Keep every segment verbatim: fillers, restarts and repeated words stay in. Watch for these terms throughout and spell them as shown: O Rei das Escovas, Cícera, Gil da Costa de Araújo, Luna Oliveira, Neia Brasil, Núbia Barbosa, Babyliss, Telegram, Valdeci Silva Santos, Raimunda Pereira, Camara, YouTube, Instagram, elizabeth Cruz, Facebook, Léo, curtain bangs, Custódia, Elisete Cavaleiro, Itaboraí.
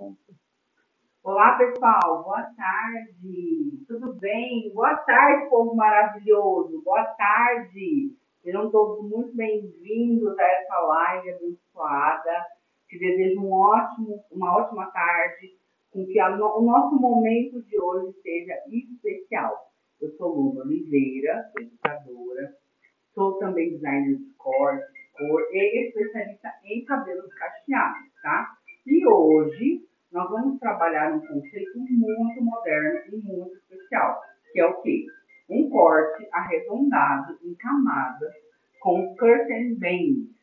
compra. Olá, pessoal. Boa tarde. Tudo bem? Boa tarde, povo maravilhoso. Boa tarde. Sejam todos muito bem-vindos a essa live abençoada. Te desejo um ótimo, uma ótima tarde. Com que a, o nosso momento de hoje seja especial. Eu sou Luna Oliveira, educadora. Sou também designer de corte, de cor e especialista em cabelos cacheados, tá? E hoje nós vamos trabalhar um conceito muito moderno e muito especial, que é o quê? Um corte arredondado em camadas com curtain bands,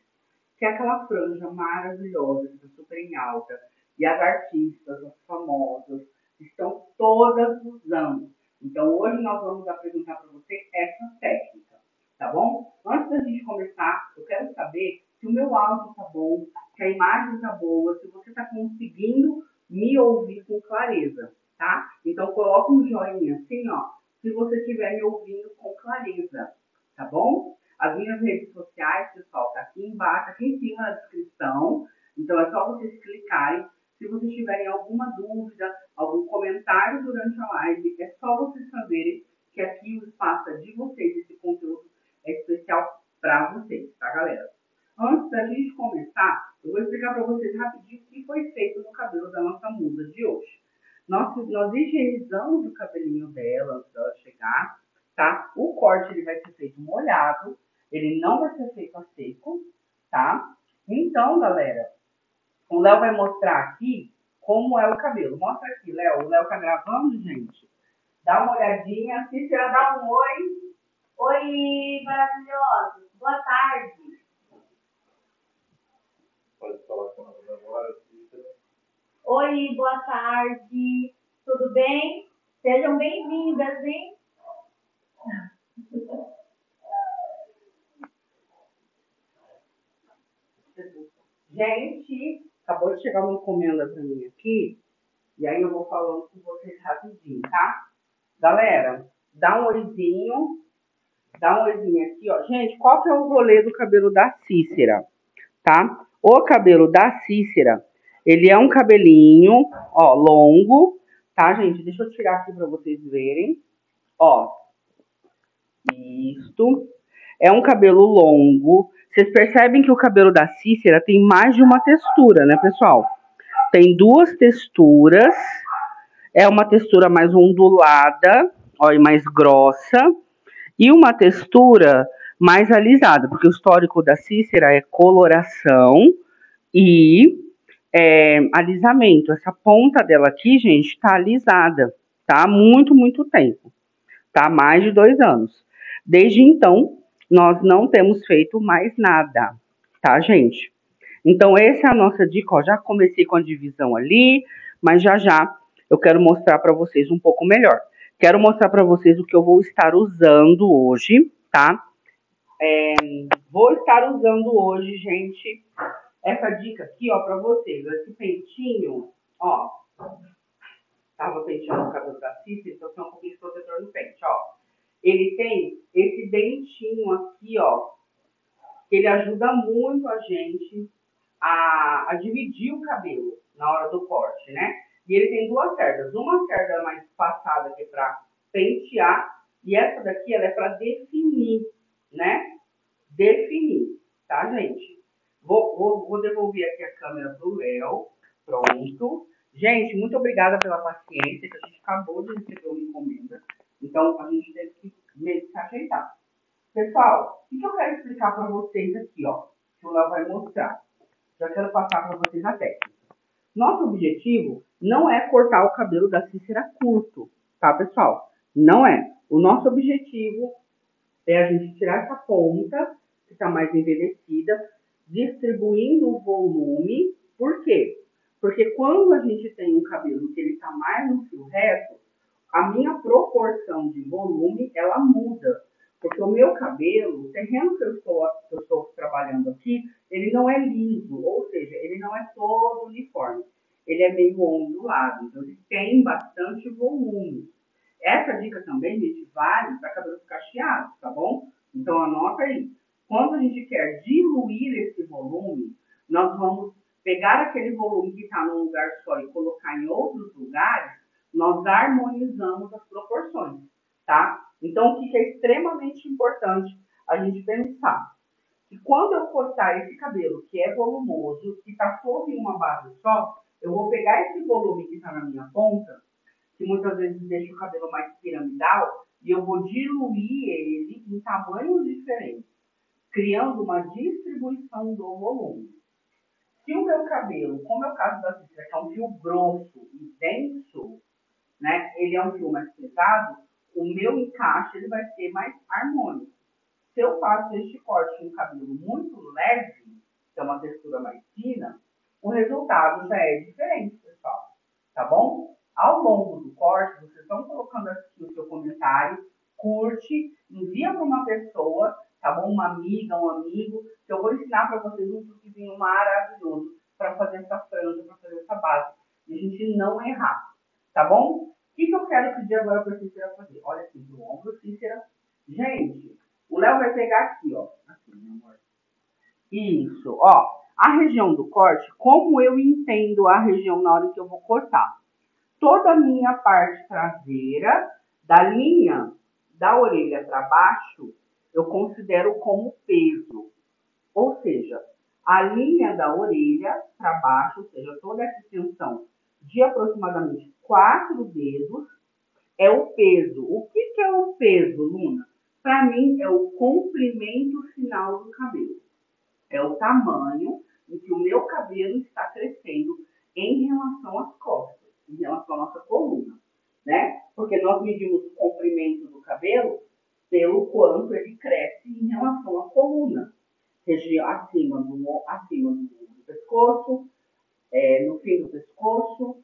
que é aquela franja maravilhosa que está super em alta. E as artistas, as famosas, estão todas usando. Então, hoje nós vamos apresentar para você essa técnica, tá bom? Antes da gente começar, eu quero saber se o meu áudio tá bom, se a imagem tá boa, se você tá conseguindo me ouvir com clareza, tá? Então, coloca um joinha assim, ó, se você estiver me ouvindo com clareza, tá bom? As minhas redes sociais, pessoal, tá aqui embaixo, aqui em cima na descrição. Então, é só vocês clicarem. Se vocês tiverem alguma dúvida, algum comentário durante a live, é só vocês saberem que aqui o espaço é de vocês, esse conteúdo é especial para vocês, tá, galera? Antes da gente começar, eu vou explicar para vocês rapidinho o que foi feito no cabelo da nossa musa de hoje. Nós, nós higienizamos o cabelinho dela antes dela chegar, tá? O corte ele vai ser feito molhado, ele não vai ser feito a seco, tá? Então, galera, o Léo vai mostrar aqui como é o cabelo. Mostra aqui, Léo. O Léo tá gravando, gente. Dá uma olhadinha. Cícera, dá um oi. Oi, maravilhosos. Boa tarde. Pode falar com ela agora, Cícera. Oi, boa tarde. Tudo bem? Sejam bem-vindas, hein? Gente, acabou de chegar uma encomenda para mim aqui, e aí eu vou falando com vocês rapidinho, tá? Galera, dá um oizinho, dá um oizinho aqui, ó. Gente, qual que é o rolê do cabelo da Cícera, tá? O cabelo da Cícera, ele é um cabelinho, ó, longo, tá, gente? Deixa eu tirar aqui para vocês verem, ó. Isto. É um cabelo longo. Vocês percebem que o cabelo da Cícera tem mais de uma textura, né, pessoal? Tem duas texturas. É uma textura mais ondulada, ó, e mais grossa. E uma textura mais alisada, porque o histórico da Cícera é coloração e é, alisamento. Essa ponta dela aqui, gente, tá alisada, tá? Há muito, muito tempo. Tá? Mais de dois anos. Desde então, nós não temos feito mais nada, tá, gente? Então, essa é a nossa dica, ó. Já comecei com a divisão ali, mas já já eu quero mostrar para vocês um pouco melhor. Quero mostrar para vocês o que eu vou estar usando hoje, tá? É, vou estar usando hoje, gente, essa dica aqui, ó, para vocês. Esse peitinho, ó. Tava penteando o cabelo da Cícera, então tem um pouquinho de protetor no pente, ó. Ele tem esse dentinho aqui, ó, que ele ajuda muito a gente a, a dividir o cabelo na hora do corte, né? E ele tem duas cerdas, uma cerda mais passada aqui pra pentear e essa daqui, ela é pra definir, né? Definir, tá, gente? Vou, vou, vou devolver aqui a câmera do Léo, pronto. Gente, muito obrigada pela paciência, que a gente acabou de receber uma encomenda. Então, a gente teve que meio que se ajeitar. Pessoal, o que eu quero explicar para vocês aqui, ó, que o Léo vai mostrar. Já quero passar para vocês a técnica. Nosso objetivo não é cortar o cabelo da Cícera curto, tá, pessoal? Não é. O nosso objetivo é a gente tirar essa ponta, que está mais envelhecida, distribuindo o volume. Por quê? Porque quando a gente tem um cabelo que ele está mais no fio reto, a minha proporção de volume, ela muda. Porque o meu cabelo, o terreno que eu estou, que eu estou trabalhando aqui, ele não é liso. Ou seja, ele não é todo uniforme. Ele é meio ondulado. Então, ele tem bastante volume. Essa dica também, gente, vale para cabelos cacheados, tá bom? Então, anota aí. Quando a gente quer diluir esse volume, nós vamos pegar aquele volume que está num lugar só e colocar em outros lugares, nós harmonizamos as proporções, tá? Então, o que é extremamente importante a gente pensar? Que quando eu cortar esse cabelo, que é volumoso, que está sob uma base só, eu vou pegar esse volume que está na minha ponta, que muitas vezes deixa o cabelo mais piramidal, e eu vou diluir ele em tamanhos diferentes, criando uma distribuição do volume. Se o meu cabelo, como é o caso da Cícera, que é um fio grosso e denso, né, ele é um fio mais pesado, o meu encaixe ele vai ser mais harmônico. Se eu faço este corte em um cabelo muito leve, que é uma textura mais fina, o resultado já é diferente, pessoal. Tá bom? Ao longo do corte, vocês estão colocando aqui o seu comentário, curte, envia para uma pessoa, tá bom? Uma amiga, um amigo, que eu vou ensinar para vocês um truquezinho maravilhoso para fazer essa franja, para fazer essa base, e a gente não errar, tá bom? O que, que eu quero pedir agora para a Cícera fazer? Olha aqui, do ombro, Cícera. Gente, o Léo vai pegar aqui, ó. Aqui, meu amor. Isso, ó. A região do corte, como eu entendo a região na hora que eu vou cortar? Toda a minha parte traseira, da linha da orelha para baixo, eu considero como peso. Ou seja, a linha da orelha para baixo, ou seja, toda essa extensão de aproximadamente quatro dedos, é o peso. O que, que é o peso, Luna? Para mim, é o comprimento final do cabelo. É o tamanho em que o meu cabelo está crescendo em relação às costas, em relação à nossa coluna, né? Porque nós medimos o comprimento do cabelo pelo quanto ele cresce em relação à coluna, seja acima do, acima do pescoço, é, no fim do pescoço,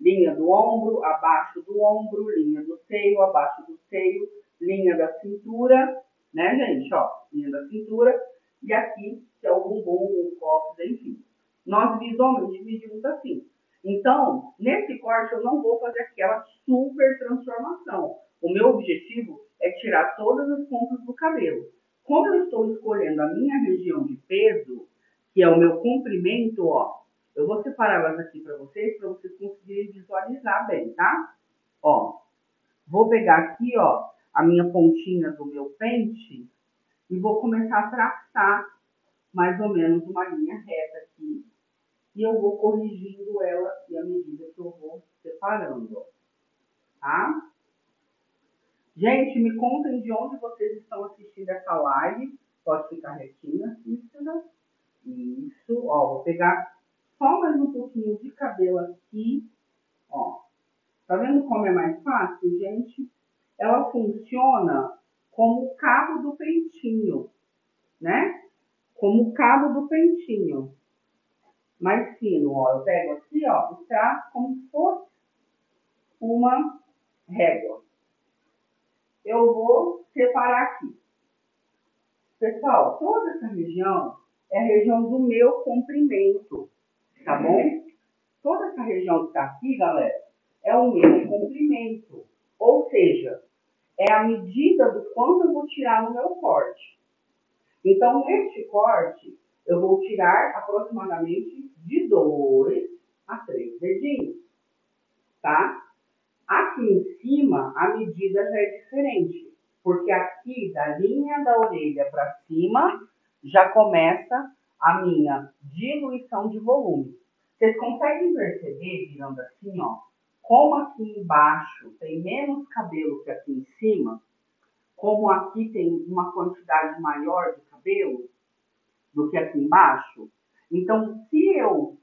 linha do ombro, abaixo do ombro, linha do seio, abaixo do seio, linha da cintura, né, gente? Ó, linha da cintura. E aqui, que é o bumbum, o cóccix, enfim. Nós visualmente medimos assim. Então, nesse corte, eu não vou fazer aquela super transformação. O meu objetivo é tirar todas as pontas do cabelo. Como eu estou escolhendo a minha região de peso, que é o meu comprimento, ó. Eu vou separá-las aqui para vocês, para vocês conseguirem visualizar bem, tá? Ó, vou pegar aqui, ó, a minha pontinha do meu pente. E vou começar a traçar mais ou menos uma linha reta aqui. E eu vou corrigindo ela aqui à medida que eu vou separando. Tá? Gente, me contem de onde vocês estão assistindo essa live. Pode ficar retinha, Cícera. Isso. Ó, vou pegar só mais um pouquinho de cabelo aqui. Ó. Tá vendo como é mais fácil, gente? Ela funciona como o cabo do pentinho, né? Como o cabo do pentinho. Mais fino, ó. Eu pego aqui, ó, e traço como se fosse uma régua. Eu vou separar aqui. Pessoal, toda essa região é a região do meu comprimento, tá bom? Toda essa região que tá aqui, galera, é o meu comprimento. Ou seja, é a medida do quanto eu vou tirar no meu corte. Então, neste corte, eu vou tirar aproximadamente de dois a três dedinhos, tá? Aqui em cima, a medida já é diferente, porque aqui, da linha da orelha para cima, já começa a minha diluição de volume. Vocês conseguem perceber, virando assim, ó, como aqui embaixo tem menos cabelo que aqui em cima, como aqui tem uma quantidade maior de cabelo do que aqui embaixo, então se eu,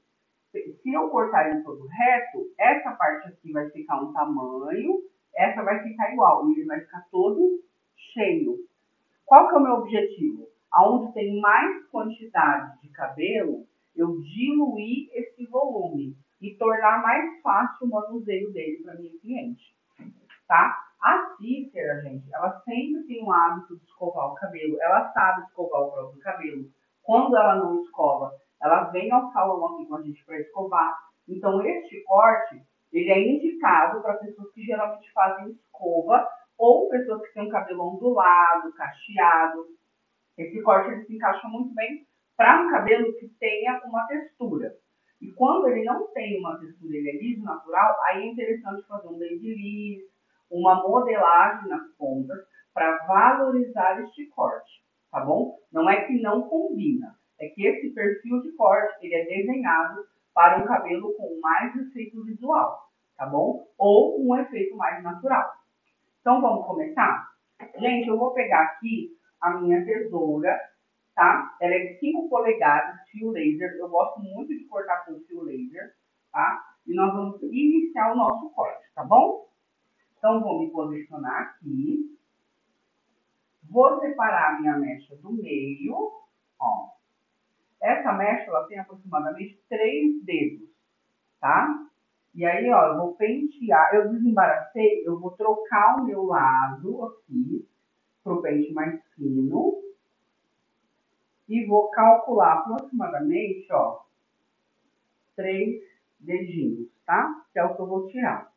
se eu cortar ele todo reto, essa parte aqui vai ficar um tamanho, essa vai ficar igual, e ele vai ficar todo cheio. Qual que é o meu objetivo? Aonde tem mais quantidade de cabelo, eu diluir esse volume e tornar mais fácil o manuseio dele para minha cliente, tá? A Cícera, gente, ela sempre tem o hábito de escovar o cabelo, ela sabe escovar o próprio cabelo. Quando ela não escova, ela vem ao salão aqui com a gente para escovar. Então, este corte, ele é indicado para pessoas que geralmente fazem escova ou pessoas que têm um cabelo ondulado, cacheado. Esse corte, ele se encaixa muito bem para um cabelo que tenha uma textura. E quando ele não tem uma textura, ele é liso, natural, aí é interessante fazer um babyliss, uma modelagem nas pontas para valorizar este corte, tá bom? Não é que não combina, é que esse perfil de corte, ele é desenhado para um cabelo com mais efeito visual, tá bom? Ou um efeito mais natural. Então, vamos começar? Gente, eu vou pegar aqui a minha tesoura, tá? Ela é de cinco polegadas, fio laser. Eu gosto muito de cortar com fio laser, tá? E nós vamos iniciar o nosso corte, tá bom? Então, vou me posicionar aqui. Vou separar a minha mecha do meio, ó. Essa mecha, ela tem aproximadamente três dedos, tá? E aí, ó, eu vou pentear. Eu desembaracei, eu vou trocar o meu lado aqui pro pente mais fino. E vou calcular aproximadamente, ó, três dedinhos, tá? Que é o que eu vou tirar.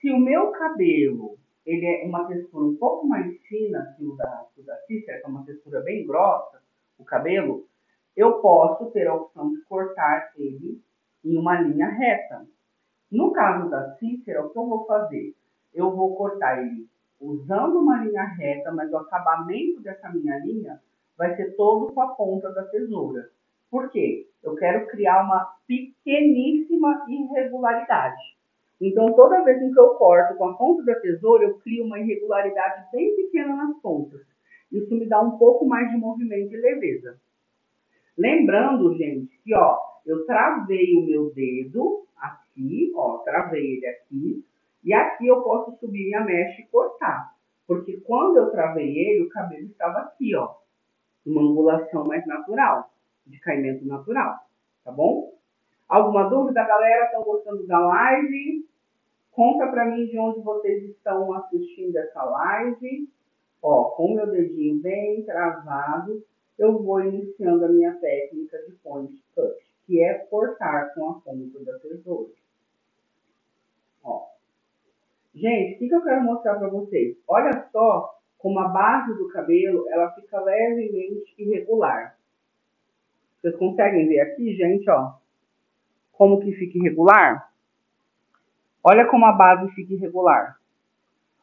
Se o meu cabelo, ele é uma textura um pouco mais fina que o da, o da Cícera, que é uma textura bem grossa, o cabelo, eu posso ter a opção de cortar ele em uma linha reta. No caso da Cícera, o que eu vou fazer? Eu vou cortar ele usando uma linha reta, mas o acabamento dessa minha linha vai ser todo com a ponta da tesoura. Por quê? Eu quero criar uma pequeníssima irregularidade. Então, toda vez em que eu corto com a ponta da tesoura, eu crio uma irregularidade bem pequena nas pontas. Isso me dá um pouco mais de movimento e leveza. Lembrando, gente, que ó, eu travei o meu dedo aqui, ó, travei ele aqui, e aqui eu posso subir minha mecha e cortar. Porque quando eu travei ele, o cabelo estava aqui, ó. Uma angulação mais natural, de caimento natural, tá bom? Alguma dúvida, galera? Estão gostando da live? Conta pra mim de onde vocês estão assistindo essa live. Ó, com o meu dedinho bem travado, eu vou iniciando a minha técnica de point cut, que é cortar com a ponta da tesoura. Ó. Gente, o que, que eu quero mostrar pra vocês? Olha só como a base do cabelo, ela fica levemente irregular. Vocês conseguem ver aqui, gente, ó? Como que fica irregular? Olha como a base fica irregular.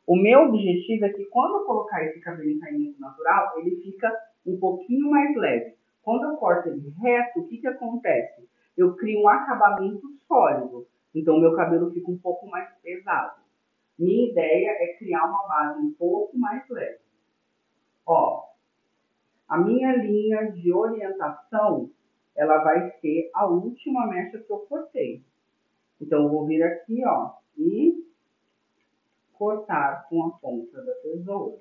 O meu objetivo é que quando eu colocar esse cabelo em caimento natural, ele fica um pouquinho mais leve. Quando eu corto ele reto, o que que acontece? Eu crio um acabamento sólido. Então, meu cabelo fica um pouco mais pesado. Minha ideia é criar uma base um pouco mais leve. Ó, a minha linha de orientação, ela vai ser a última mecha que eu cortei. Então, eu vou vir aqui, ó, e cortar com a ponta da tesoura.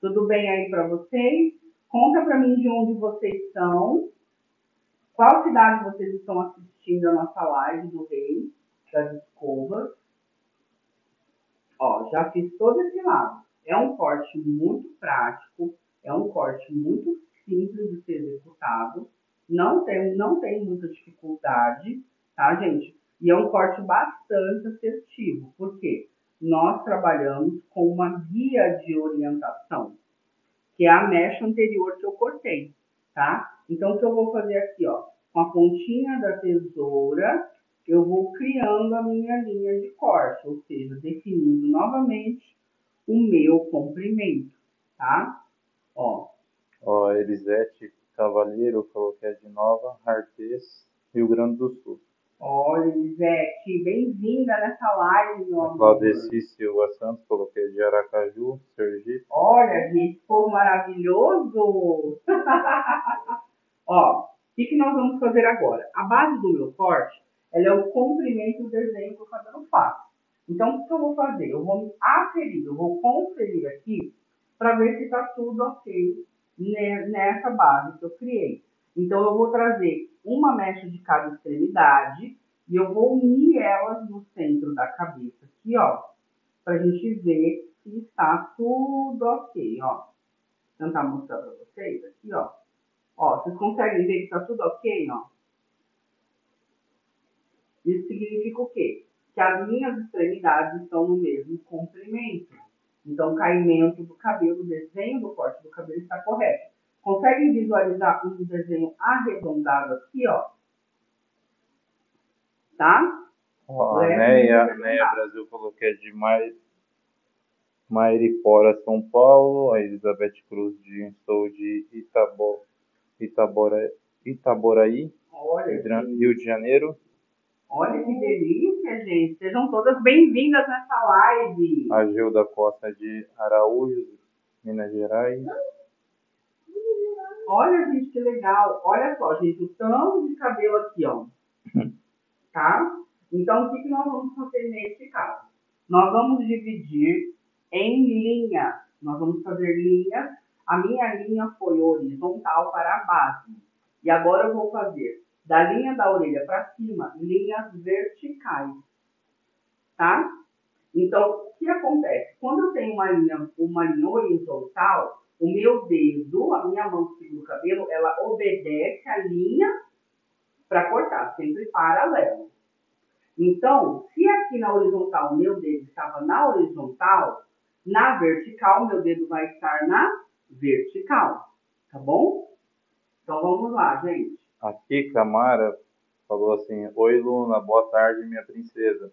Tudo bem aí pra vocês? Conta pra mim de onde vocês estão. Qual cidade vocês estão assistindo a nossa live do Rei das Escovas. Ó, já fiz todo esse lado. É um corte muito prático, é um corte muito simples de ser executado. Não tem, não tem muita dificuldade, tá, gente? E é um corte bastante assertivo, porque nós trabalhamos com uma guia de orientação, que é a mecha anterior que eu cortei, tá? Então, o que eu vou fazer aqui, ó, com a pontinha da tesoura, eu vou criando a minha linha de corte, ou seja, definindo novamente o meu comprimento, tá? Ó, ó, Elisete Cavaleiro falou que é de Nova Hartes, Rio Grande do Sul. Ó, Elisete, bem-vinda nessa live, meu amor. Valdeci Silva Santos falou que é de Aracaju, Sergipe. Olha, gente, povo maravilhoso! Ó, o que, que nós vamos fazer agora? A base do meu corte, ela é o comprimento do desenho que o cabelo faz. Então, o que eu vou fazer? Eu vou me aferir, eu vou conferir aqui para ver se está tudo ok nessa base que eu criei. Então, eu vou trazer uma mecha de cada extremidade e eu vou unir elas no centro da cabeça aqui, ó, para a gente ver se está tudo ok, ó. Vou tentar mostrar para vocês aqui, ó. Ó, vocês conseguem ver que está tudo ok, ó? Isso significa o quê? Que as minhas extremidades estão no mesmo comprimento. Então, o caimento do cabelo, o desenho do corte do cabelo está correto. Conseguem visualizar o desenho arredondado aqui, ó? Tá? Ó, a Neia, Neia Brasil falou que é de Mairipora, São Paulo. A Elizabeth Cruz de Sou de Itabo, Itabora, Itaboraí, Olha, Rio de Janeiro. Olha que delícia, gente. Sejam todas bem-vindas nessa live. A Gil da Costa de Araújo, Minas Gerais. Olha, gente, que legal. Olha só, gente, o tanto de cabelo aqui, ó. Tá? Então, o que, que nós vamos fazer nesse caso? Nós vamos dividir em linha. Nós vamos fazer linhas. A minha linha foi horizontal para a base. E agora eu vou fazer da linha da orelha para cima, linhas verticais, tá? Então, o que acontece? Quando eu tenho uma linha, uma linha horizontal, o meu dedo, a minha mão que segura o cabelo, ela obedece a linha para cortar, sempre paralelo. Então, se aqui na horizontal, meu dedo estava na horizontal, na vertical, meu dedo vai estar na vertical, tá bom? Então, vamos lá, gente. Aqui, Camara falou assim: Oi, Luna, boa tarde, minha princesa.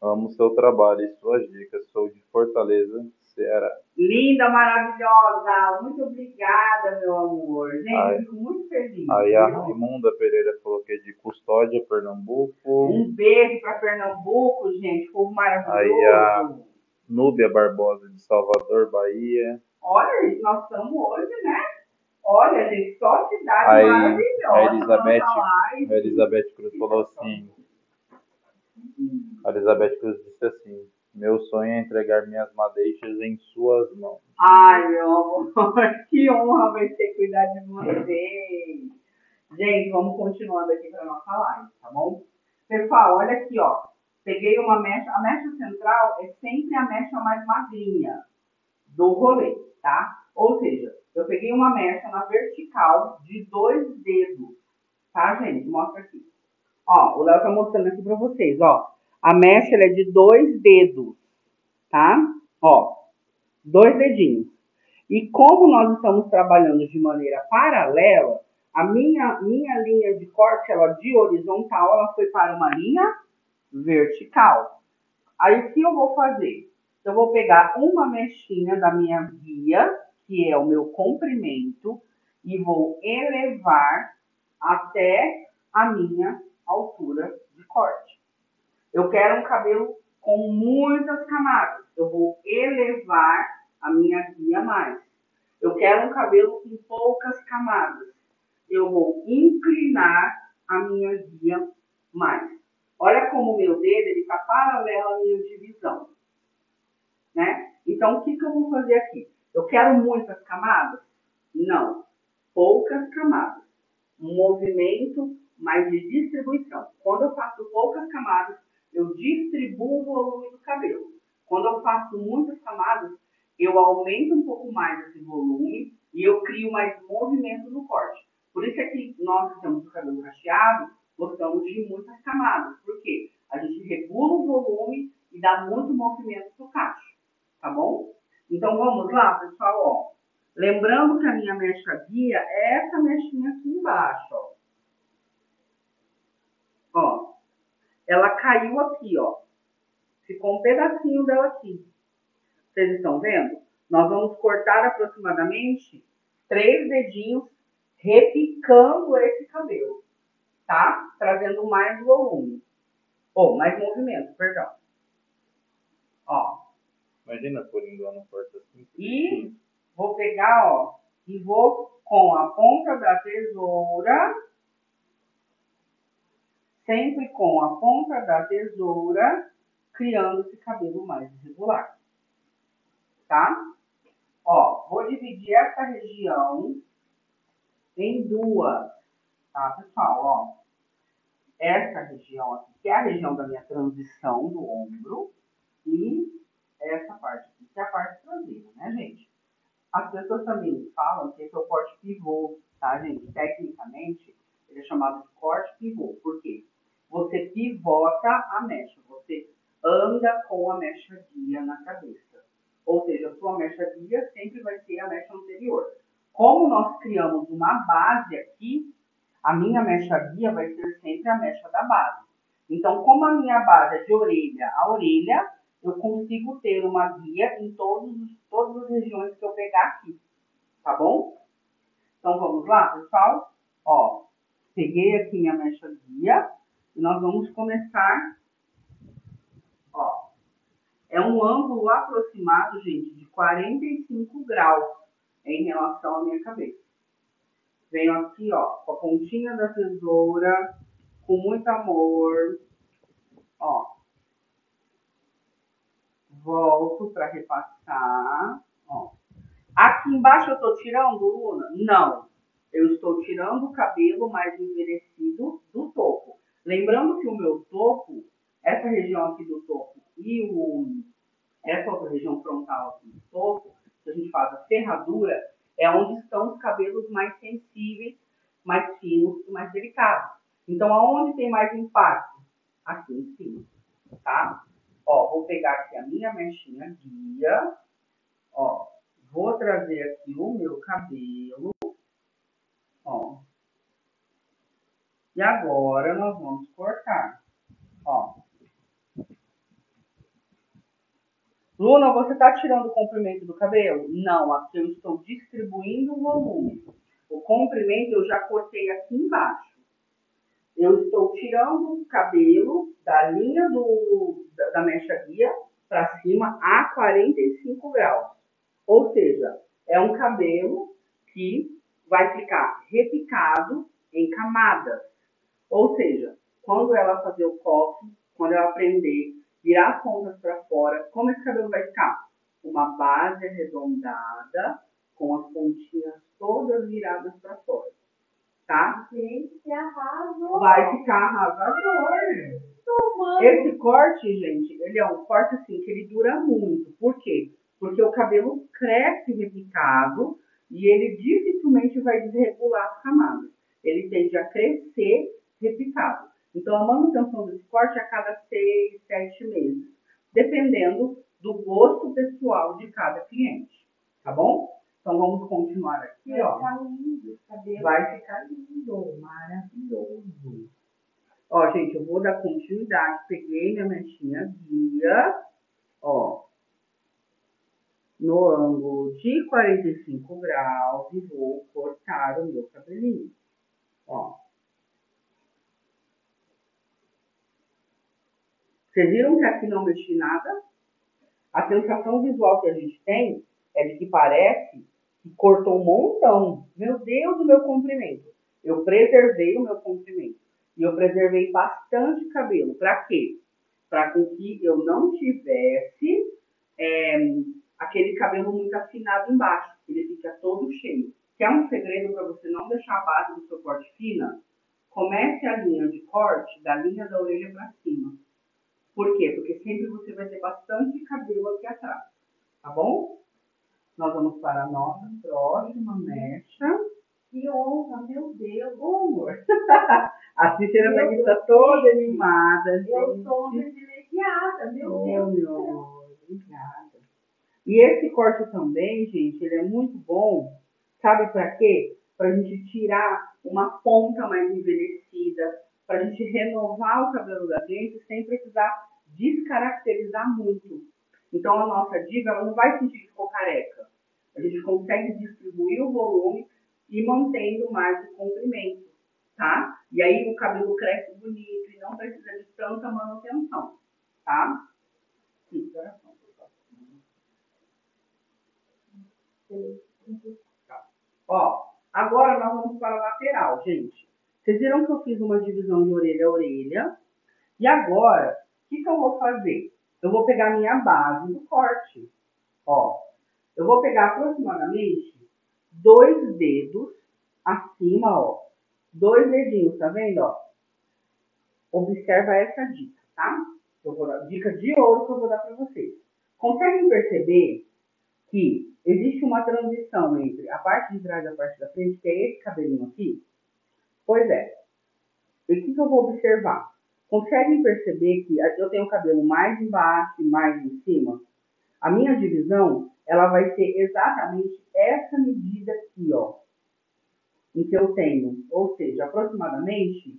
Amo seu trabalho e suas dicas. Sou de Fortaleza, Ceará. Linda, maravilhosa. Muito obrigada, meu amor. Gente, Ai, fico muito feliz. Aí a Raimunda Pereira falou que é de Custódia, Pernambuco. Um beijo para Pernambuco, gente. Povo maravilhoso. Aí a Núbia Barbosa de Salvador, Bahia. Olha, gente, nós estamos hoje, né? Olha, gente, só cidade aí, maravilhosa. A Elizabeth, a Elizabeth Cruz falou assim. A Elizabeth Cruz disse assim: Meu sonho é entregar minhas madeixas em suas mãos. Ai, meu amor, que honra vai ser cuidar de vocês. Gente, vamos continuando aqui para nossa live, tá bom? Pessoal, olha aqui, ó. Peguei uma mecha. A mecha central é sempre a mecha mais magrinha do rolê, tá? Ou seja, eu peguei uma mecha na vertical de dois dedos, tá, gente? Mostra aqui. Ó, o Léo tá mostrando aqui pra vocês, ó. A mecha, ela é de dois dedos, tá? Ó, dois dedinhos. E como nós estamos trabalhando de maneira paralela, a minha, minha linha de corte, ela de horizontal, ela foi para uma linha vertical. Aí, o que eu vou fazer? Eu vou pegar uma mechinha da minha guia, que é o meu comprimento, e vou elevar até a minha altura de corte. Eu quero um cabelo com muitas camadas. Eu vou elevar a minha guia mais. Eu quero um cabelo com poucas camadas. Eu vou inclinar a minha guia mais. Olha como o meu dedo, ele está paralelo à minha divisão, né? Então, o que, que eu vou fazer aqui? Eu quero muitas camadas? Não. Poucas camadas. Um movimento mais de distribuição. Quando eu faço poucas camadas, eu distribuo o volume do cabelo. Quando eu faço muitas camadas, eu aumento um pouco mais esse volume e eu crio mais movimento no corte. Por isso é que nós que temos o cabelo cacheado, gostamos de muitas camadas. Por quê? A gente regula o volume e dá muito movimento no cacho. Tá bom? Então, vamos lá, pessoal, ó. Lembrando que a minha mecha guia é essa mechinha aqui embaixo, ó. Ó, ela caiu aqui, ó. Ficou um pedacinho dela aqui. Vocês estão vendo? Nós vamos cortar aproximadamente três dedinhos, repicando esse cabelo, tá? Trazendo mais volume. Ou, mais movimento, perdão. Ó. Imagina por engano, corta assim. E vou pegar, ó, e vou com a ponta da tesoura, sempre com a ponta da tesoura, criando esse cabelo mais irregular. Tá? Ó, vou dividir essa região em duas, tá, pessoal? Ó, essa região aqui, que é a região da minha transição do ombro, e essa parte aqui, que é a parte traseira, né, gente? As pessoas também falam que esse é o corte pivô, tá, gente? Tecnicamente, ele é chamado de corte pivô. Por quê? Você pivota a mecha, você anda com a mecha guia na cabeça. Ou seja, a sua mecha guia sempre vai ser a mecha anterior. como nós criamos uma base aqui, a minha mecha guia vai ser sempre a mecha da base. Então, como a minha base é de orelha a orelha, eu consigo ter uma guia em todos, todas as regiões que eu pegar aqui, tá bom? Então, vamos lá, pessoal? Ó, peguei aqui minha mecha guia e nós vamos começar, ó. É um ângulo aproximado, gente, de quarenta e cinco graus em relação à minha cabeça. Venho aqui, ó, com a pontinha da tesoura, com muito amor, ó. Volto para repassar, ó. Aqui embaixo eu tô tirando, Luna? Não. Eu estou tirando o cabelo mais envelhecido do topo. Lembrando que o meu topo, essa região aqui do topo e o, essa outra região frontal aqui do topo, que a gente faz a ferradura, é onde estão os cabelos mais sensíveis, mais finos e mais delicados. Então, aonde tem mais impacto? Aqui em cima, tá? Ó, vou pegar aqui a minha mechinha guia, ó, vou trazer aqui o meu cabelo, ó. E agora nós vamos cortar, ó. Luna, você está tirando o comprimento do cabelo? Não, aqui eu estou distribuindo o volume. O comprimento eu já cortei aqui embaixo. Eu estou tirando o cabelo da linha do, da, da mecha guia para cima a quarenta e cinco graus. Ou seja, é um cabelo que vai ficar repicado em camadas. Ou seja, quando ela fazer o coque, quando ela prender, virar as pontas para fora, como esse cabelo vai ficar? Uma base arredondada, com as pontinhas todas viradas para fora, tá? Gente, arrasou! Vai ficar arrasador! Ai, esse corte, gente, ele é um corte assim, que ele dura muito. Por quê? Porque o cabelo cresce repicado e ele dificilmente vai desregular as camadas. Ele tende a crescer repicado. Então, a manutenção desse corte é a cada seis, sete meses, dependendo do gosto pessoal de cada cliente, tá bom? Então, vamos continuar aqui, vai ó. Vai ficar lindo, cabelo. Vai ficar lindo, maravilhoso. Ó, gente, eu vou dar continuidade. Peguei minha mechinha guia, ó, no ângulo de quarenta e cinco graus e vou cortar o meu cabelinho, ó. Vocês viram que aqui não mexi nada? A sensação visual que a gente tem é de que parece que cortou um montão. Meu Deus, o meu comprimento. Eu preservei o meu comprimento. E eu preservei bastante cabelo. Para quê? Para que eu não tivesse é, aquele cabelo muito afinado embaixo. Ele fica todo cheio. Quer um segredo para você não deixar a base do seu corte fina? Comece a linha de corte da linha da orelha para cima. Por quê? Porque sempre você vai ter bastante cabelo aqui atrás, tá bom? Nós vamos para a nossa próxima mecha. Que honra, meu Deus! Oh, amor! A Cícera daqui está toda animada, gente. Eu sou uma privilegiada, meu oh, Deus! Meu amor, obrigada! E esse corte também, gente, ele é muito bom. Sabe para quê? Para a gente tirar uma ponta mais envelhecida, para a gente renovar o cabelo da gente sem precisar descaracterizar muito. Então, a nossa diva ela não vai sentir que ficou careca. A gente consegue distribuir o volume e mantendo mais o comprimento, tá? E aí, o cabelo cresce bonito e não precisa de tanta manutenção, tá? Sim, coração. Tá. Ó, agora nós vamos para a lateral, gente. Vocês viram que eu fiz uma divisão de orelha a orelha. E agora, o que, que eu vou fazer? Eu vou pegar a minha base do corte. Ó, eu vou pegar aproximadamente dois dedos acima, ó. Dois dedinhos, tá vendo, ó? Observa essa dica, tá? Eu vou dar dica de ouro que eu vou dar pra vocês. Conseguem perceber que existe uma transição entre a parte de trás e a parte da frente, que é esse cabelinho aqui? Pois é. E o que, que eu vou observar? Conseguem perceber que eu tenho o cabelo mais embaixo e mais em cima? A minha divisão, ela vai ser exatamente essa medida aqui, ó, em que eu tenho, ou seja, aproximadamente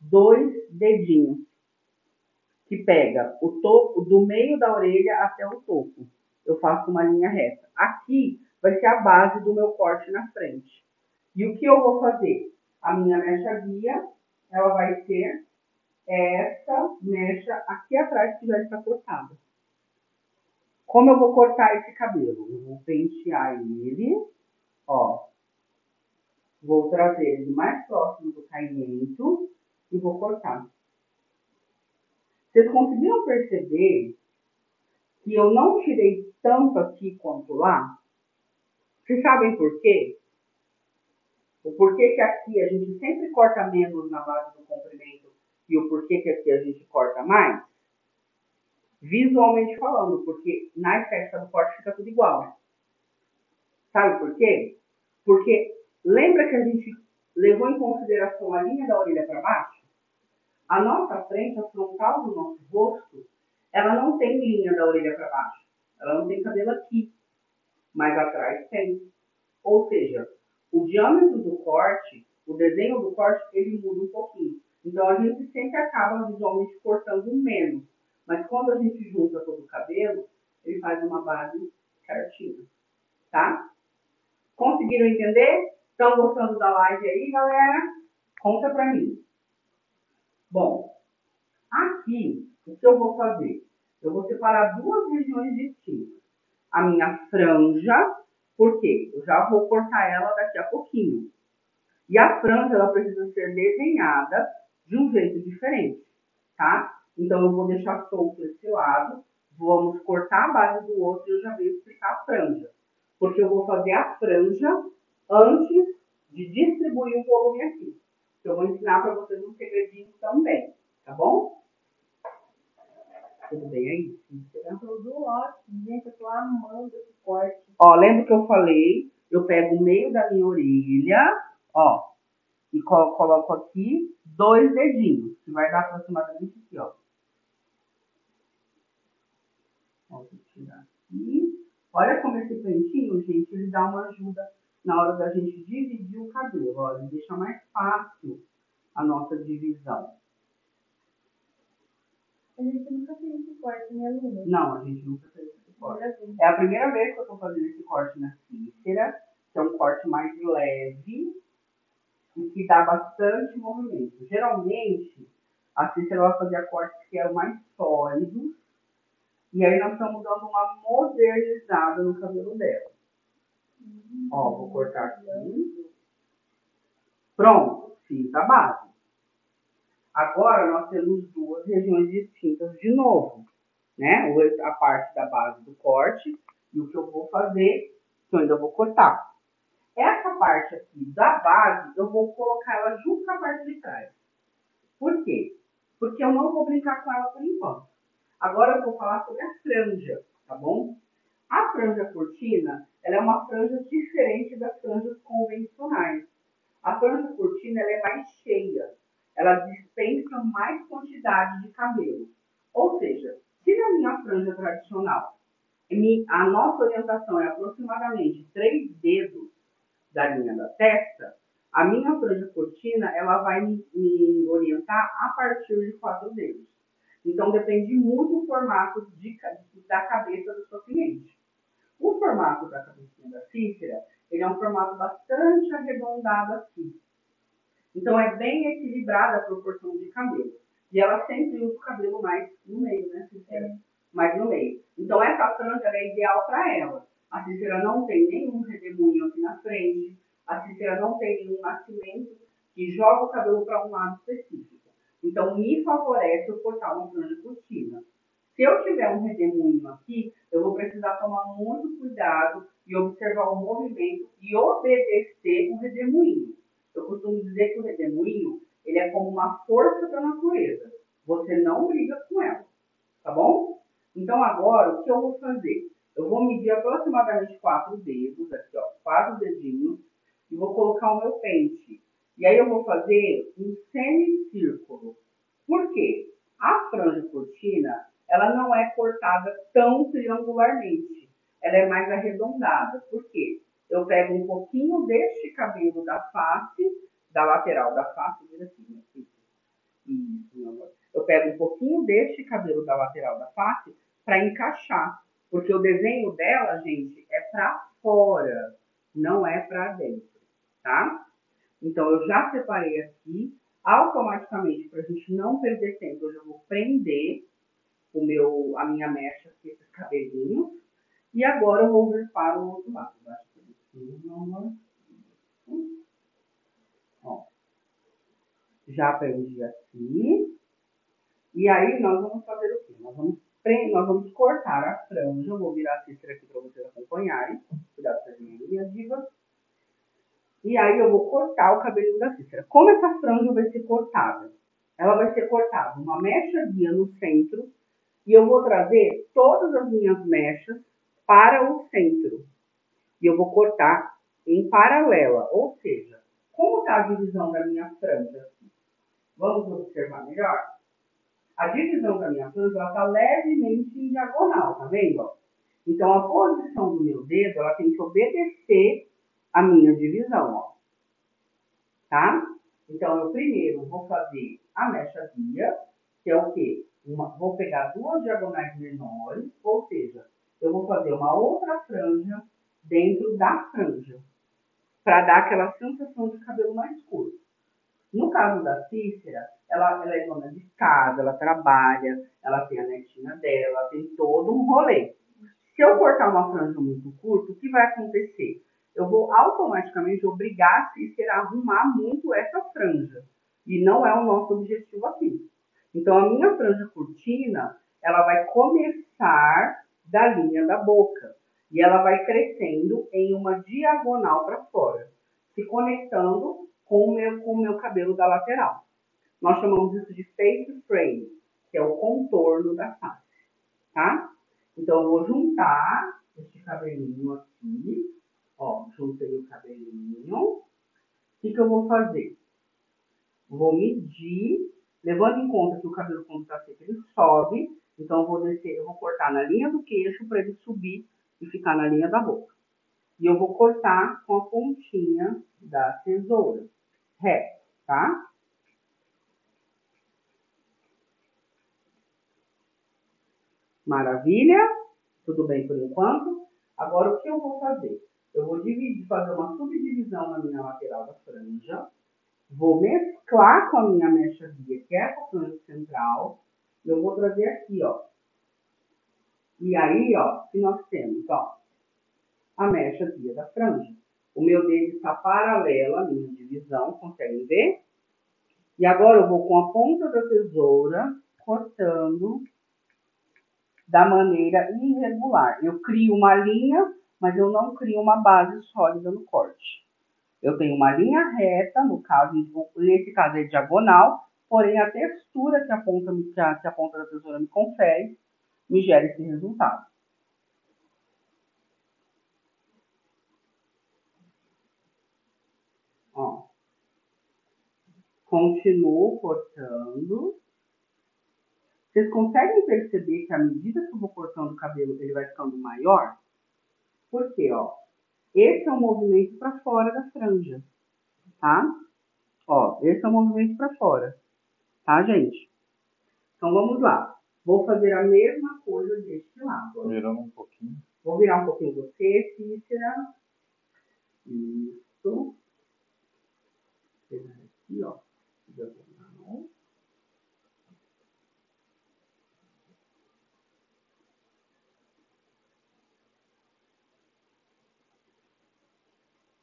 dois dedinhos, que pega o topo do meio da orelha até o topo. Eu faço uma linha reta. Aqui vai ser a base do meu corte na frente. E o que eu vou fazer? A minha mecha guia, ela vai ser essa mecha aqui atrás que já está cortada. Como eu vou cortar esse cabelo? Eu vou pentear ele, ó. Vou trazer ele mais próximo do caimento e vou cortar. Vocês conseguiram perceber que eu não tirei tanto aqui quanto lá? Vocês sabem por quê? O porquê que aqui a gente sempre corta menos na base do comprimento e o porquê que aqui a gente corta mais? Visualmente falando, porque na estética do corte fica tudo igual. Sabe por quê? Porque lembra que a gente levou em consideração a linha da orelha para baixo? A nossa frente, a frontal do nosso rosto, ela não tem linha da orelha para baixo. Ela não tem cabelo aqui, mas atrás tem. Ou seja, o diâmetro do corte, o desenho do corte, ele muda um pouquinho. Então, a gente sempre acaba visualmente cortando menos. Mas quando a gente junta todo o cabelo, ele faz uma base certinha, tá? Conseguiram entender? Estão gostando da live aí, galera? Conta pra mim. Bom, aqui, o que eu vou fazer? Eu vou separar duas regiões distintas. A minha franja... Por quê? Eu já vou cortar ela daqui a pouquinho. E a franja, ela precisa ser desenhada de um jeito diferente, tá? Então, eu vou deixar solto esse lado, vamos cortar a base do outro e eu já venho explicar a franja. Porque eu vou fazer a franja antes de distribuir o volume aqui. Eu vou ensinar para vocês um segredinho também, tá bom? Tudo bem aí? Tudo ótimo, gente. Eu tô amando esse corte. Ó, lembra que eu falei? Eu pego o meio da minha orelha, ó, e coloco aqui dois dedinhos, que vai dar aproximadamente aqui, ó. Ó, vou tirar aqui. Olha como esse pentinho, gente, ele dá uma ajuda na hora da gente dividir o cabelo, ó. Ele deixa mais fácil a nossa divisão. A gente nunca fez esse corte, né, Luna? Não, a gente nunca fez esse corte. É a primeira vez que eu tô fazendo esse corte na Cícera, que é um corte mais leve e que dá bastante movimento. Geralmente, a Cícera vai fazer cortes que é mais sólidos e aí nós estamos dando uma modernizada no cabelo dela. Uhum. Ó, vou cortar aqui. Pronto, fiz a base. Agora, nós temos duas regiões distintas de novo, né? A parte da base do corte e o que eu vou fazer, que eu ainda vou cortar. Essa parte aqui da base, eu vou colocar ela junto com a parte de trás. Por quê? Porque eu não vou brincar com ela por enquanto. Agora, eu vou falar sobre a franja, tá bom? A franja cortina, ela é uma franja diferente das franjas convencionais. A franja cortina, ela é mais cheia. Ela dispensa mais quantidade de cabelo. Ou seja, se na minha franja tradicional, a nossa orientação é aproximadamente três dedos da linha da testa, a minha franja cortina, ela vai me, me orientar a partir de quatro dedos. Então, depende muito do formato de, da cabeça do seu cliente. O formato da cabecinha da Cícera, ele é um formato bastante arredondado assim. Então, é bem equilibrada a proporção de cabelo. E ela sempre usa o cabelo mais no meio, né, Cícera? É. Mais no meio. Então, essa franja é ideal para ela. A Cícera não tem nenhum redemoinho aqui na frente. A Cícera não tem nenhum nascimento que joga o cabelo para um lado específico. Então, me favorece eu cortar uma franja cortina. Se eu tiver um redemoinho aqui, eu vou precisar tomar muito cuidado e observar o movimento e obedecer o redemoinho. Eu costumo dizer que o redemoinho, ele é como uma força da natureza. Você não briga com ela, tá bom? Então, agora, o que eu vou fazer? Eu vou medir aproximadamente quatro dedos, aqui, ó, quatro dedinhos, e vou colocar o meu pente. E aí eu vou fazer um semicírculo. Por quê? A franja cortina, ela não é cortada tão triangularmente, ela é mais arredondada. Por quê? Eu pego um pouquinho deste cabelo da face, da lateral da face, vira assim, assim. Eu pego um pouquinho deste cabelo da lateral da face para encaixar, porque o desenho dela, gente, é para fora, não é para dentro, tá? Então, eu já separei aqui, automaticamente, para a gente não perder tempo, eu já vou prender o meu, a minha mecha aqui, esses cabelinhos, e agora eu vou vir para o outro lado. Ó, já prendi aqui, e aí nós vamos fazer o quê? Nós vamos Nós vamos cortar a franja. Eu vou virar a Cícera aqui para vocês acompanharem. Cuidado com a minha diva. E aí eu vou cortar o cabelo da Cícera. Como essa franja vai ser cortada? Ela vai ser cortada uma mecha guia no centro. E eu vou trazer todas as minhas mechas para o centro. E eu vou cortar em paralela. Ou seja, como está a divisão da minha franja? Vamos observar melhor? A divisão da minha franja, ela está levemente em diagonal, tá vendo? Então, a posição do meu dedo, ela tem que obedecer a minha divisão, ó. Tá? Então, eu primeiro vou fazer a mecha guia, que é o quê? Uma, vou pegar duas diagonais menores, ou seja, eu vou fazer uma outra franja dentro da franja, para dar aquela sensação de cabelo mais curto. No caso da Cícera, ela, ela é dona de casa, ela trabalha, ela tem a netinha dela, tem todo um rolê. Se eu cortar uma franja muito curta, o que vai acontecer? Eu vou automaticamente obrigar a Cícera a arrumar muito essa franja. E não é o nosso objetivo aqui. Então, a minha franja curtina, ela vai começar da linha da boca. E ela vai crescendo em uma diagonal para fora, se conectando com o, meu, com o meu cabelo da lateral. Nós chamamos isso de face frame, que é o contorno da face, tá? Então, eu vou juntar este cabelinho aqui, ó, juntei o cabelinho. O que que eu vou fazer? Vou medir, levando em conta que o cabelo, quando tá seco, ele sobe, então eu vou descer, eu vou cortar na linha do queixo para ele subir e ficar na linha da boca. E eu vou cortar com a pontinha da tesoura, reto, tá? Maravilha? Tudo bem por enquanto? Agora, o que eu vou fazer? Eu vou dividir, fazer uma subdivisão na minha lateral da franja, vou mesclar com a minha mecha guia, que é a franja central, e eu vou trazer aqui, ó. E aí, ó, que nós temos, ó, a mecha guia da franja. O meu dedo está paralelo à minha divisão, conseguem ver? E agora eu vou com a ponta da tesoura cortando da maneira irregular. Eu crio uma linha, mas eu não crio uma base sólida no corte. Eu tenho uma linha reta, no caso, nesse caso é diagonal, porém a textura que a ponta, que a, que a ponta da tesoura me confere me gera esse resultado. Ó, continuo cortando. Vocês conseguem perceber que à medida que eu vou cortando o cabelo, ele vai ficando maior? Porque, ó, esse é o movimento para fora da franja, tá? Ó, esse é o movimento para fora, tá, gente? Então, vamos lá. Vou fazer a mesma coisa deste lado. Virando um pouquinho. Vou virar um pouquinho você, Cícera. Isso. Aqui, ó, diagonal.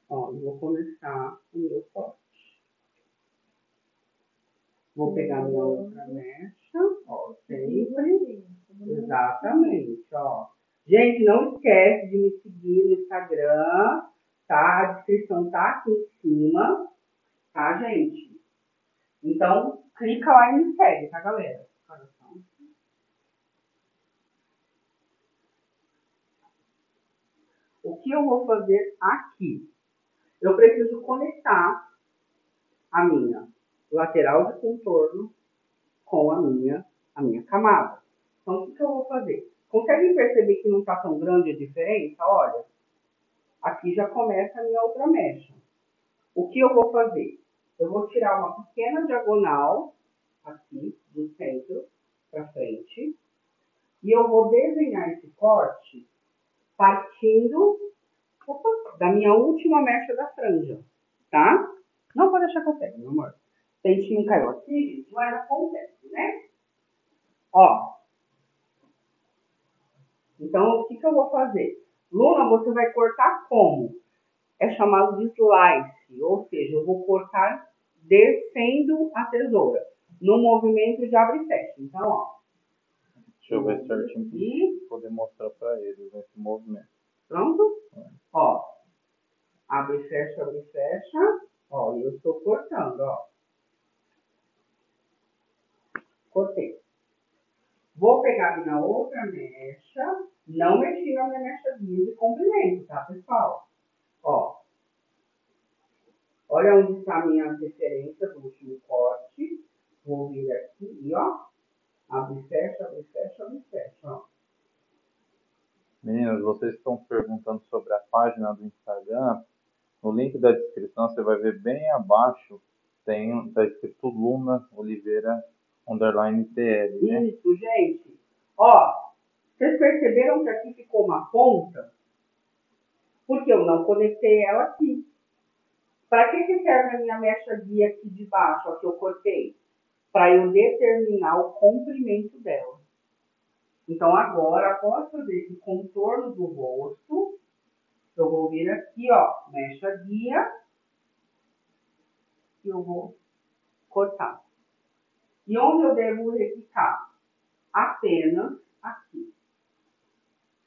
Ó, vou começar o meu corte. Vou pegar minha outra mecha, ó, sempre. Exatamente, ó. Gente, não esquece de me seguir no Instagram, tá? A descrição tá aqui em cima. Tá, gente? Então, clica lá e me segue, tá, galera? O que eu vou fazer aqui? Eu preciso conectar a minha lateral de contorno com a minha, a minha camada. Então, o que, que eu vou fazer? Conseguem perceber que não está tão grande a diferença? Olha, aqui já começa a minha outra mecha. O que eu vou fazer? Eu vou tirar uma pequena diagonal aqui do centro para frente e eu vou desenhar esse corte partindo opa, da minha última mecha da franja, tá? Não pode deixar que eu pegue, meu amor. Pentinho caiu aqui, mas acontece, né? Ó. Então, o que, que eu vou fazer? Luna, você vai cortar como? É chamado de slice, ou seja, eu vou cortar descendo a tesoura, no movimento de abre e fecha. Então, ó. Deixa eu ver certinho aqui, poder mostrar para eles esse movimento. Pronto? É. Ó. Abre e fecha, abre e fecha. Ó, eu estou cortando, ó. Cortei. Vou pegar na outra mecha, não mexi na minha mechazinha de comprimento, tá, pessoal? Ó, olha onde está a minha referência do último corte. Vou vir aqui e ó, abre, fecha, abre, fecha, abre, fecha, ó. Meninas, vocês estão perguntando sobre a página do Instagram. No link da descrição, você vai ver bem abaixo, tem, tá escrito Luna Oliveira Underline T L, né? Isso, gente. Ó, vocês perceberam que aqui ficou uma ponta? Porque eu não conectei ela aqui. Para que que serve a minha mecha guia aqui de baixo, ó, que eu cortei? Para eu determinar o comprimento dela. Então, agora, após fazer esse contorno do rosto, eu vou vir aqui, ó, mecha guia, e eu vou cortar. E onde eu devo replicar? Apenas aqui,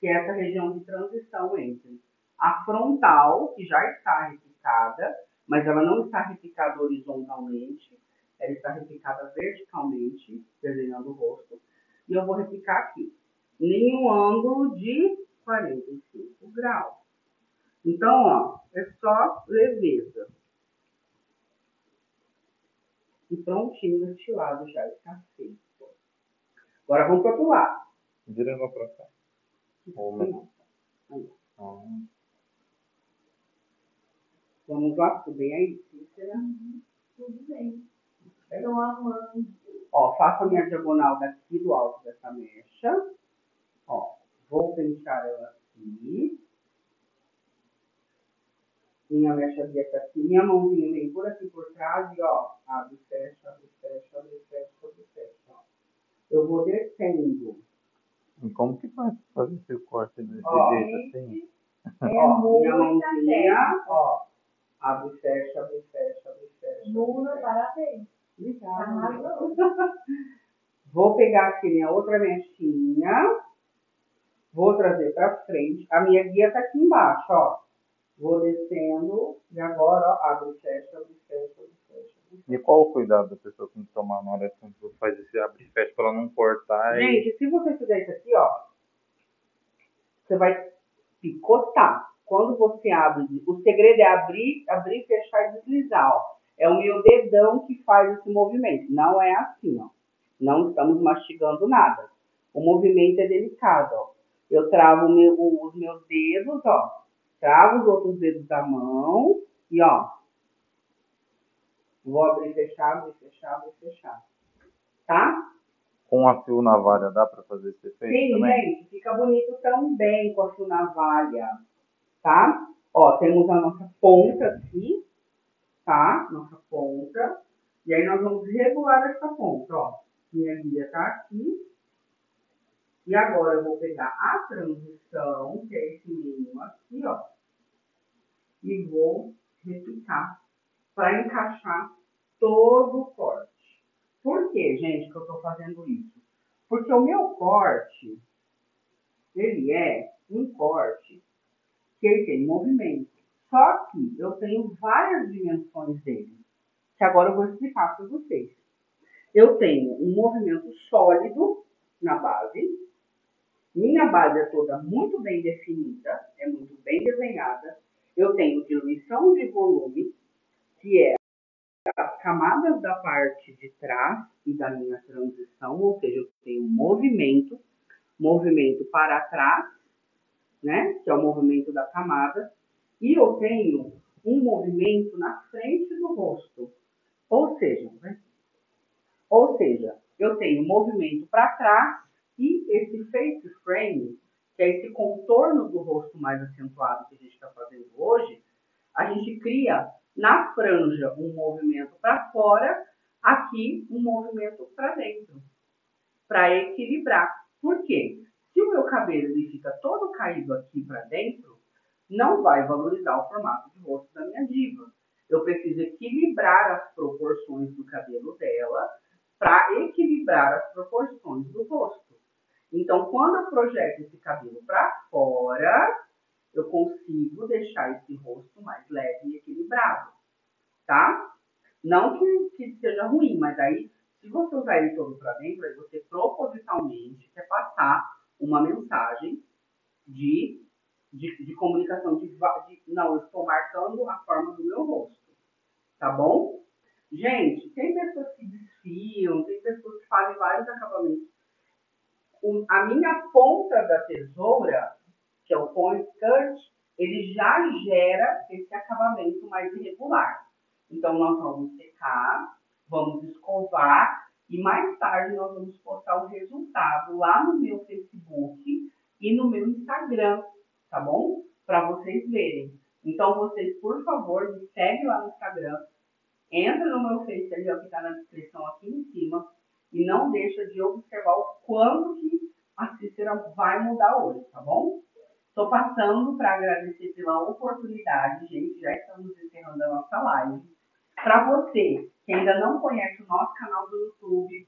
que é essa região de transição entre a frontal, que já está replicada, mas ela não está replicada horizontalmente, ela está replicada verticalmente, desenhando o rosto, e eu vou replicar aqui, em um ângulo de quarenta e cinco graus. Então, ó, é só leveza. E prontinho, este lado já está feito. Agora vamos para o outro lado. Virando para cá. Vamos lá, tudo bem aí, Cícera? Uhum. Tudo bem. Estou amando. Ó, faço a minha diagonal daqui do alto dessa mecha. Ó, vou pentear ela aqui. Minha mecha via tá aqui, minha mãozinha vem por aqui por trás e ó, abre, fecha, abre, fecha, abre, fecha, abre, fecha, ó. Eu vou descendo. E como que faz fazer esse corte desse ó, jeito esse assim? É ó, muita minha mãozinha, ó, abre, fecha, abre, fecha, abre, fecha. Luna, parabéns. Obrigado. Vou pegar aqui minha outra mechinha, vou trazer pra frente, a minha guia tá aqui embaixo, ó. Vou descendo e agora ó, abre, fecha, abre, fecha, abre, fecha. E qual o cuidado da pessoa que tem que tomar na hora que você faz esse abre e fecha para ela não cortar? Gente, e... se você fizer isso aqui, ó, você vai picotar. Quando você abre, o segredo é abrir, abrir, fechar e deslizar, ó. É o meu dedão que faz esse movimento. Não é assim, ó. Não estamos mastigando nada. O movimento é delicado, ó. Eu travo meu, os meus dedos, ó. Trava os outros dedos da mão e ó, vou abrir e fechar, abrir e fechar, abrir e fechar, tá? Com a fio navalha dá pra fazer esse efeito Sim, também? Sim, gente, fica bonito também com a fio navalha, tá? Ó, temos a nossa ponta aqui, tá? Nossa ponta, e aí nós vamos regular essa ponta, ó. Minha guia tá aqui, e agora eu vou pegar a transição, que é esse mínimo aqui, ó. E vou replicar para encaixar todo o corte. Por que, gente, que eu estou fazendo isso? Porque o meu corte, ele é um corte que ele tem movimento. Só que eu tenho várias dimensões dele, que agora eu vou explicar para vocês. Eu tenho um movimento sólido na base. Minha base é toda muito bem definida, é muito bem desenhada. Eu tenho diluição de volume, que é as camadas da parte de trás e da minha transição, ou seja, eu tenho movimento. movimento para trás, né, que é o movimento da camada, e eu tenho um movimento na frente do rosto. Ou seja, né? Ou seja, eu tenho movimento para trás e esse face frame, que é esse contorno do rosto mais acentuado que a gente está fazendo hoje, a gente cria na franja um movimento para fora, aqui um movimento para dentro, para equilibrar. Por quê? Se o meu cabelo ele fica todo caído aqui para dentro, não vai valorizar o formato de rosto da minha diva. Eu preciso equilibrar as proporções do cabelo dela para equilibrar as proporções do rosto. Então, quando eu projeto esse cabelo para fora, eu consigo deixar esse rosto mais leve e equilibrado, tá? Não que, que seja ruim, mas aí, se você usar ele todo para dentro, aí você propositalmente quer passar uma mensagem de, de, de comunicação de, de... Não, eu estou marcando a forma do meu rosto, tá bom? Gente, tem pessoas que desfiam, tem pessoas que fazem vários acabamentos. Um, a minha ponta da tesoura, que é o point cut, ele já gera esse acabamento mais irregular. Então, nós vamos secar, vamos escovar e mais tarde nós vamos postar o resultado lá no meu Facebook e no meu Instagram, tá bom? Para vocês verem. Então, vocês, por favor, me seguem lá no Instagram, entra no meu Facebook, ali, ó, que está na descrição aqui em cima, e não deixa de observar o quanto que a Cícera vai mudar hoje, tá bom? Estou passando para agradecer pela oportunidade, gente, já estamos encerrando a nossa live. Para você que ainda não conhece o nosso canal do YouTube,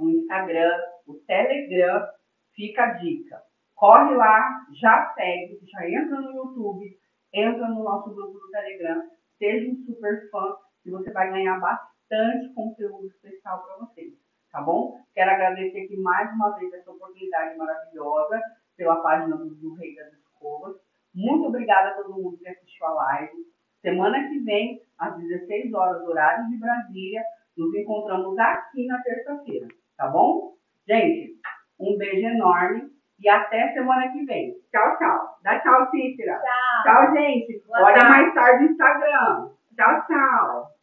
o Instagram, o Telegram, fica a dica. Corre lá, já segue, já entra no YouTube, entra no nosso grupo do Telegram, seja um super fã, que você vai ganhar bastante conteúdo especial para vocês, tá bom? Quero agradecer aqui mais uma vez essa oportunidade maravilhosa, pela página do Rei das Escovas. Muito obrigada a todo mundo que assistiu a live. Semana que vem, às dezesseis horas, horário de Brasília, nos encontramos aqui na terça-feira, tá bom? Gente, um beijo enorme e até semana que vem. Tchau, tchau. Dá tchau, Cícera. Tchau. Tchau, gente. Olha mais tarde no Instagram. Tchau, tchau.